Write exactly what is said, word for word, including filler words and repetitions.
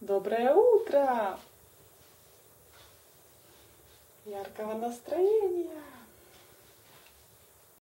Доброе утро! Яркого настроения!